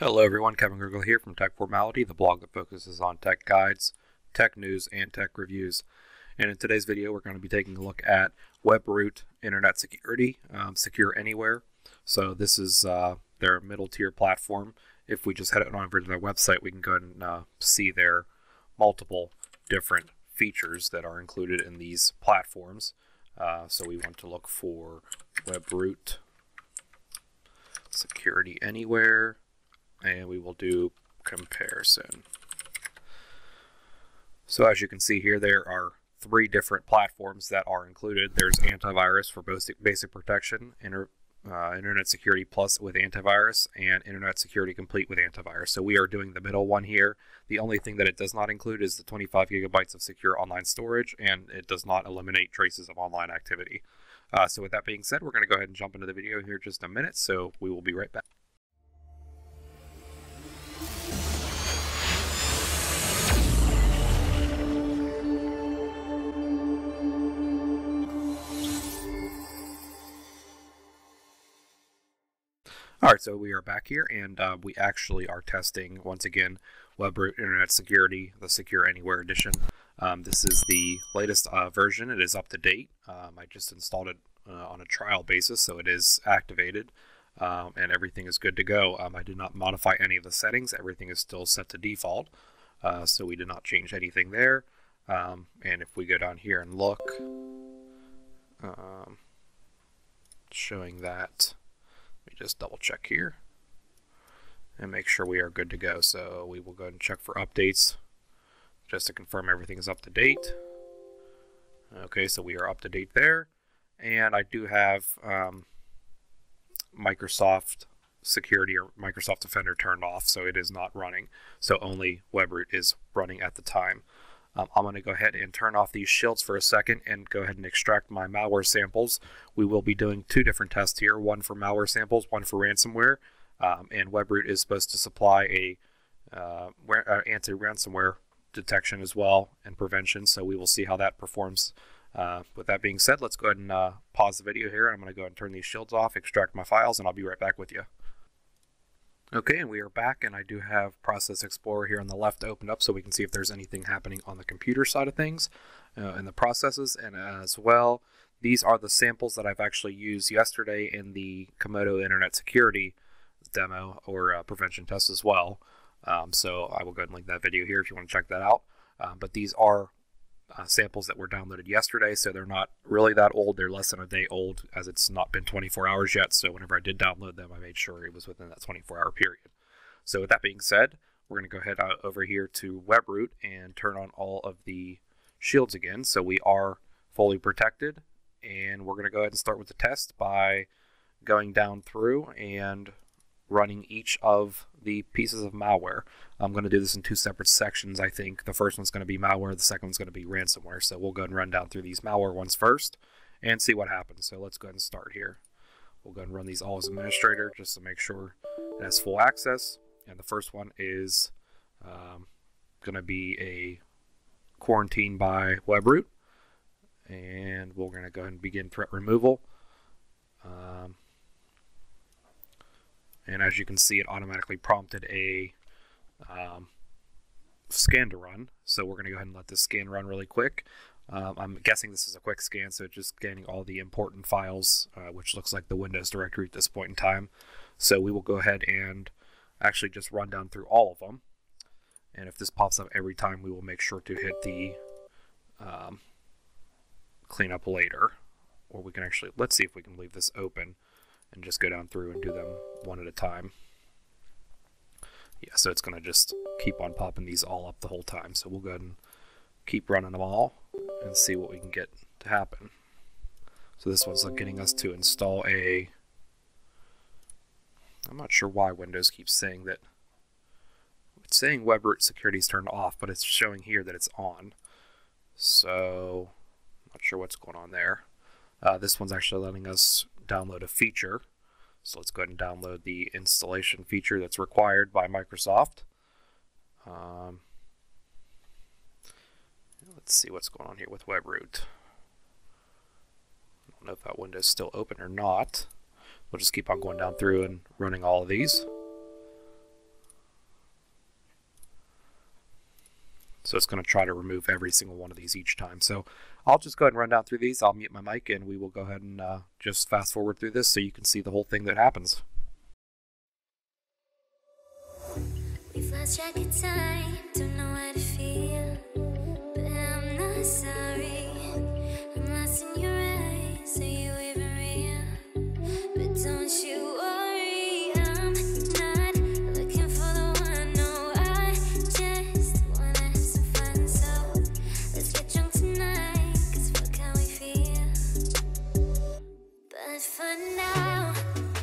Hello everyone, Kevin Gergely here from Tech Formality, the blog that focuses on tech guides, tech news, and tech reviews. And in today's video, we're going to be taking a look at WebRoot Internet Security, Secure Anywhere. So this is their middle tier platform. If we just head on over to their website, we can go ahead and see their multiple different features that are included in these platforms. So we want to look for WebRoot Security Anywhere. And we will do comparison. So as you can see here, there are three different platforms that are included. There's antivirus for basic protection, Internet Security Plus with antivirus, and Internet Security Complete with antivirus. So we are doing the middle one here. The only thing that it does not include is the 25 gigabytes of secure online storage, and it does not eliminate traces of online activity. So with that being said, we're going to go ahead and jump into the video here in just a minute. So we will be right back. All right, so we are back here, and we actually are testing, once again, WebRoot Internet Security, the Secure Anywhere edition. This is the latest version. It is up to date. I just installed it on a trial basis, so it is activated, and everything is good to go. I did not modify any of the settings. Everything is still set to default, so we did not change anything there. And if we go down here and look, showing that. Let me just double check here and make sure we are good to go. So we will go ahead and check for updates just to confirm everything is up to date. Okay, so we are up to date there. And I do have Microsoft Security or Microsoft Defender turned off, so it is not running. So only WebRoot is running at the time. I'm going to go ahead and turn off these shields for a second and go ahead and extract my malware samples. We will be doing two different tests here, one for malware samples, one for ransomware. And WebRoot is supposed to supply a anti-ransomware detection as well and prevention, so we will see how that performs. With that being said, let's go ahead and pause the video here. I'm going to go ahead and turn these shields off, extract my files, and I'll be right back with you. Okay, and we are back, and I do have Process Explorer here on the left opened up so we can see if there's anything happening on the computer side of things in the processes. And as well, these are the samples that I've actually used yesterday in the Comodo Internet Security demo or prevention test as well. So I will go ahead and link that video here if you want to check that out. But these are samples that were downloaded yesterday, so they're not really that old. They're less than a day old, as it's not been 24 hours yet. So whenever I did download them, I made sure it was within that 24-hour period. So with that being said, we're going to go ahead over here to WebRoot and turn on all of the shields again, so we are fully protected. And we're going to go ahead and start with the test by going down through and running each of the pieces of malware. I'm going to do this in two separate sections, I think. The first one's going to be malware, the second one's going to be ransomware. So we'll go ahead and run down through these malware ones first and see what happens. So let's go ahead and start here. We'll go ahead and run these all as administrator just to make sure it has full access. And the first one is going to be a quarantine by WebRoot. And we're going to go ahead and begin threat removal. And as you can see, it automatically prompted a scan to run. So we're going to go ahead and let this scan run really quick. I'm guessing this is a quick scan, so it's just scanning all the important files, which looks like the Windows directory at this point in time. So we will go ahead and actually just run down through all of them. And if this pops up every time, we will make sure to hit the cleanup later. Or we can actually, let's see if we can leave this open and just go down through and do them one at a time. Yeah, so it's going to just keep on popping these all up the whole time. So we'll go ahead and keep running them all and see what we can get to happen. So this one's getting us to install a... I'm not sure why Windows keeps saying that. It's saying WebRoot Security is turned off, but it's showing here that it's on. So not sure what's going on there. This one's actually letting us download a feature. So let's go ahead and download the installation feature that's required by Microsoft. Let's see what's going on here with WebRoot. I don't know if that window's still open or not. We'll just keep on going down through and running all of these. So it's going to try to remove every single one of these each time. So I'll just go ahead and run down through these. I'll mute my mic and we will go ahead and just fast forward through this so you can see the whole thing that happens. We've lost track of time, don't know how to feel, but I'm not sorry. I'm lost in your eyes, are you even real? But don't you worry, I'm not looking for the one. No, I just wanna have some fun, so let's get drunk tonight, 'cause what can we feel? But for now,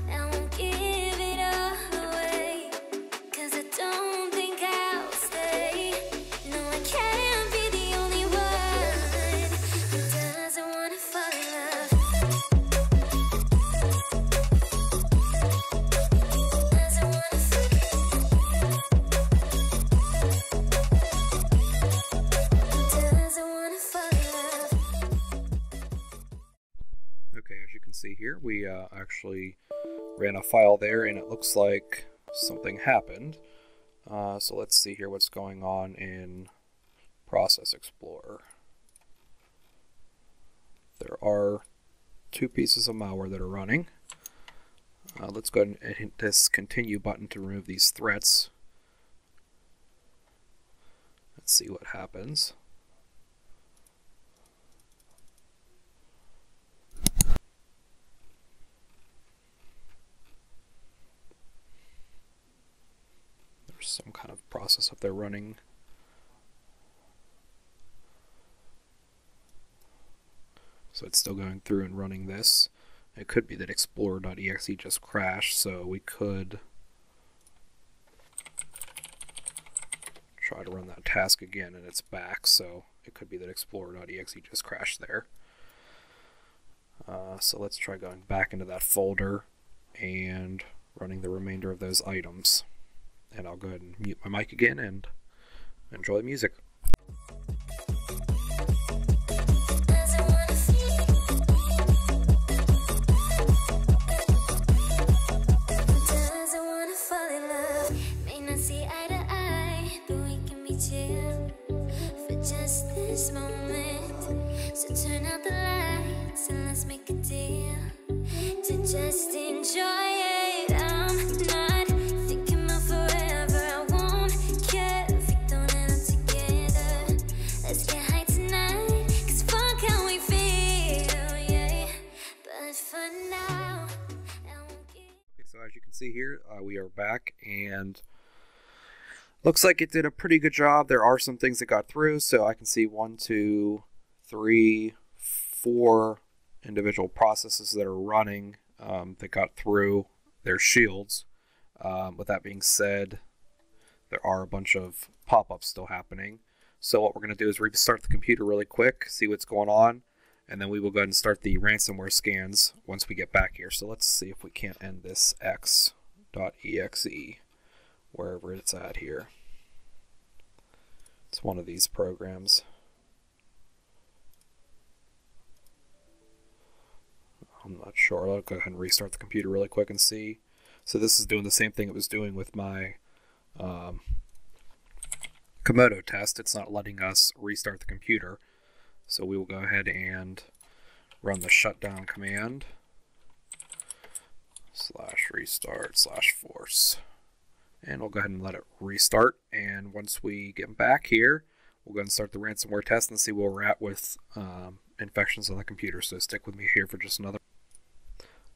I won't give it all away, 'cause I don't. See here, we actually ran a file there and it looks like something happened. So let's see here what's going on in Process Explorer. There are two pieces of malware that are running. Let's go ahead and hit this continue button to remove these threats. Let's see what happens. Some kind of process up there running. So it's still going through and running this. It could be that explorer.exe just crashed, so we could try to run that task again and it's back, so it could be that explorer.exe just crashed there. So let's try going back into that folder and running the remainder of those items. And I'll go ahead and mute my mic again and enjoy the music. Here we are back and looks like it did a pretty good job. There are some things that got through, so I can see 1, 2, 3, 4 individual processes that are running that got through their shields. With that being said, there are a bunch of pop-ups still happening, so what we're going to do is restart the computer really quick, see what's going on, and then we will go ahead and start the ransomware scans once we get back here. So let's see if we can't end this x.exe wherever it's at here. It's one of these programs. I'm not sure. I'll go ahead and restart the computer really quick and see. So this is doing the same thing it was doing with my Comodo test. It's not letting us restart the computer. So we will go ahead and run the shutdown command /restart/force. And we'll go ahead and let it restart. And once we get back here, we'll go ahead and start the ransomware test and see where we're at with infections on the computer. So stick with me here for just another.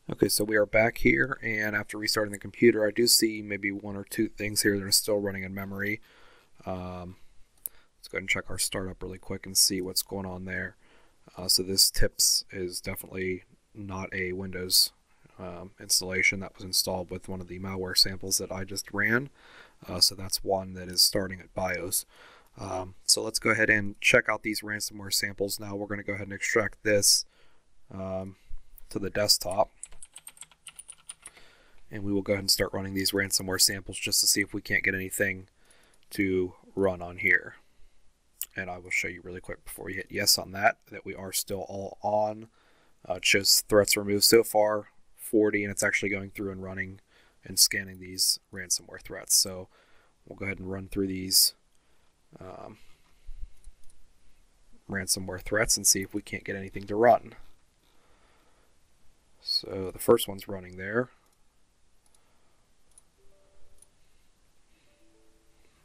Okay, so we are back here. And after restarting the computer, I do see maybe 1 or 2 things here that are still running in memory. Let's go ahead and check our startup really quick and see what's going on there. So this TIPS is definitely not a Windows installation. That was installed with one of the malware samples that I just ran. So that's one that is starting at BIOS. So let's go ahead and check out these ransomware samples now. We're going to go ahead and extract this to the desktop. And we will go ahead and start running these ransomware samples just to see if we can't get anything to run on here. And I will show you really quick before you hit yes on that, that we are still all on. It shows threats removed so far, 40, and it's actually going through and running and scanning these ransomware threats. So we'll go ahead and run through these ransomware threats and see if we can't get anything to run. So the first one's running there.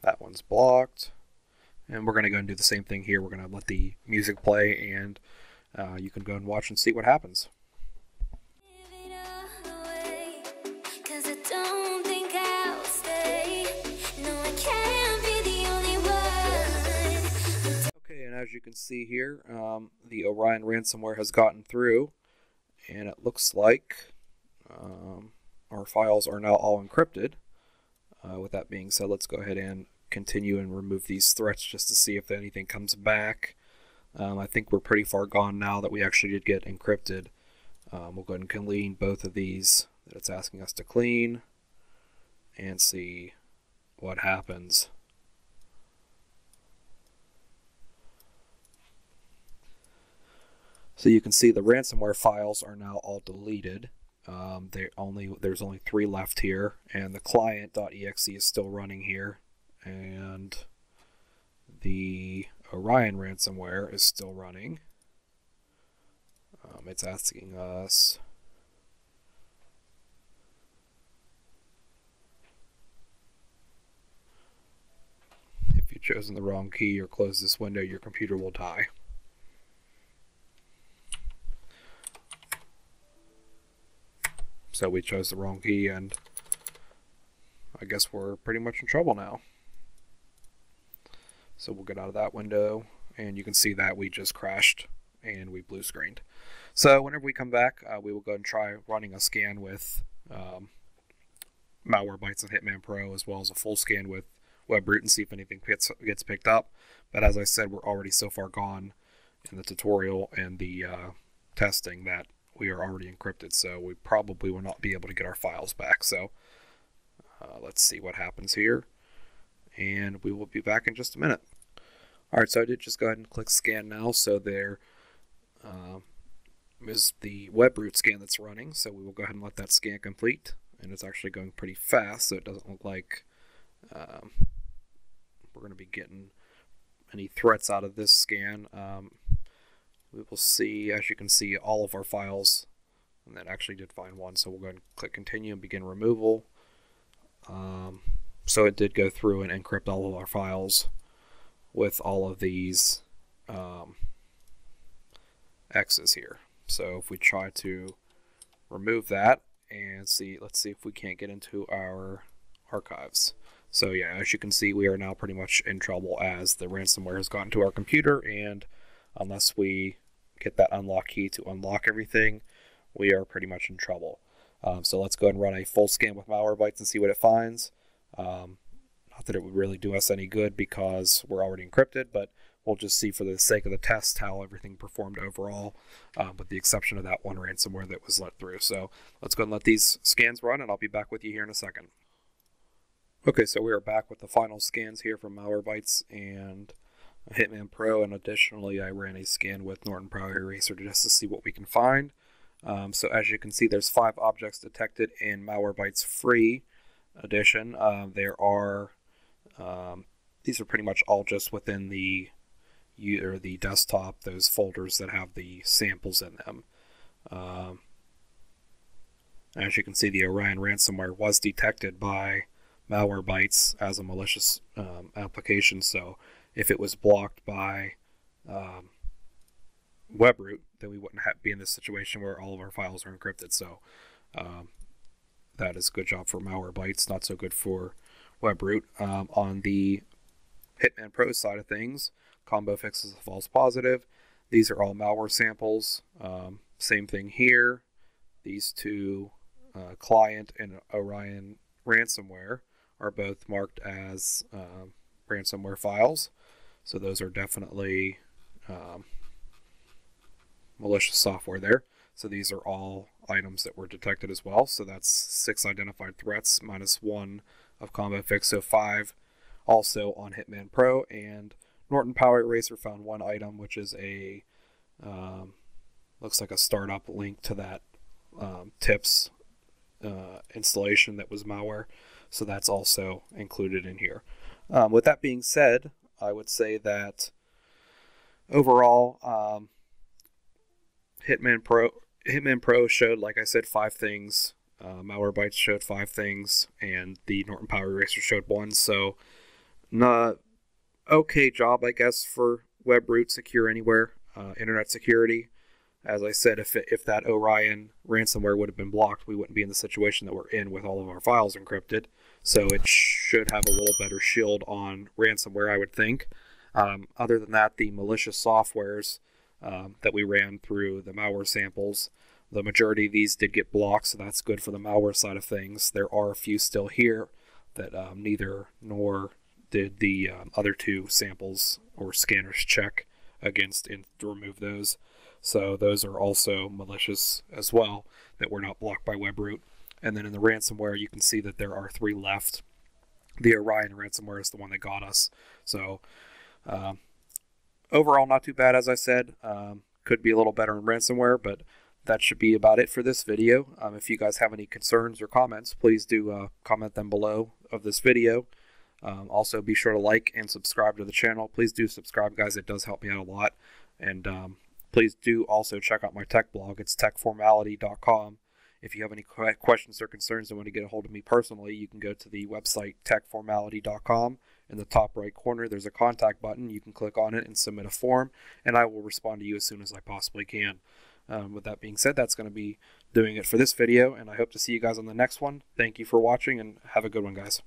That one's blocked. And we're going to go and do the same thing here. We're going to let the music play, and you can go and watch and see what happens. Okay, and as you can see here, the Orion ransomware has gotten through, and it looks like our files are now all encrypted. With that being said, let's go ahead and continue and remove these threats just to see if anything comes back. I think we're pretty far gone now that we actually did get encrypted. We'll go ahead and clean both of these that it's asking us to clean and see what happens. So you can see the ransomware files are now all deleted. There's only 3 left here, and the client.exe is still running here, and the Orion ransomware is still running. It's asking us if you've chosen the wrong key or close this window, your computer will die. So we chose the wrong key, and I guess we're pretty much in trouble now. So we'll get out of that window, and you can see that we just crashed and we blue screened. So whenever we come back, we will go and try running a scan with Malwarebytes and Hitman Pro, as well as a full scan with WebRoot, and see if anything gets picked up. But as I said, we're already so far gone in the tutorial and the testing that we are already encrypted, so we probably will not be able to get our files back. So let's see what happens here, and we will be back in just a minute. All right, so I did just go ahead and click scan now, so there is the WebRoot scan that's running. So we will go ahead and let that scan complete, and it's actually going pretty fast, so it doesn't look like we're going to be getting any threats out of this scan. We will see, as you can see, all of our files, and that actually did find one, so we'll go ahead and click continue and begin removal. So it did go through and encrypt all of our files with all of these X's here. So if we try to remove that and see, let's see if we can't get into our archives. So yeah, as you can see, we are now pretty much in trouble as the ransomware has gotten to our computer, and unless we get that unlock key to unlock everything, we are pretty much in trouble. So let's go ahead and run a full scan with Malwarebytes and see what it finds. Not that it would really do us any good because we're already encrypted, but we'll just see for the sake of the test how everything performed overall, with the exception of that one ransomware that was let through. So let's go ahead and let these scans run, and I'll be back with you here in a second. Okay, so we are back with the final scans here from Malwarebytes and Hitman Pro, and additionally I ran a scan with Norton Power Eraser just to see what we can find. So as you can see, there's 5 objects detected in Malwarebytes free edition. There are these are pretty much all just within the desktop, those folders that have the samples in them. As you can see, the Orion ransomware was detected by Malwarebytes as a malicious application, so if it was blocked by WebRoot, then we wouldn't be in this situation where all of our files are encrypted. So that is a good job for Malwarebytes, not so good for WebRoot. On the Hitman Pro side of things, ComboFix is a false positive. These are all malware samples. Same thing here. These two, client and Orion ransomware, are both marked as ransomware files. So those are definitely malicious software there. So these are all items that were detected as well. So that's 6 identified threats minus 1 of ComboFix, so 5 also on Hitman Pro. And Norton Power Eraser found 1 item, which is a looks like a startup link to that tips installation that was malware. So that's also included in here. With that being said, I would say that overall, Hitman Pro showed, like I said, 5 things. Malwarebytes showed 5 things, and the Norton Power Eraser showed 1. So, not okay job, I guess, for WebRoot, Secure Anywhere, Internet Security. As I said, if that Orion ransomware would have been blocked, we wouldn't be in the situation that we're in with all of our files encrypted. So it should have a little better shield on ransomware, I would think. Other than that, the malicious softwares that we ran through the malware samples, the majority of these did get blocked, so that's good for the malware side of things. There are a few still here that neither nor did the other 2 samples or scanners check against and remove those. So those are also malicious as well that were not blocked by WebRoot. And then in the ransomware, you can see that there are 3 left. The Orion ransomware is the one that got us. So overall, not too bad, as I said. Could be a little better in ransomware, but that should be about it for this video. If you guys have any concerns or comments, please do comment them below of this video. Also, be sure to like and subscribe to the channel. Please do subscribe, guys. It does help me out a lot. And please do also check out my tech blog. It's techformality.com. If you have any questions or concerns and want to get a hold of me personally, you can go to the website techformality.com. In the top right corner, there's a contact button. You can click on it and submit a form, and I will respond to you as soon as I possibly can. With that being said, that's going to be doing it for this video, and I hope to see you guys on the next one. Thank you for watching, and have a good one, guys.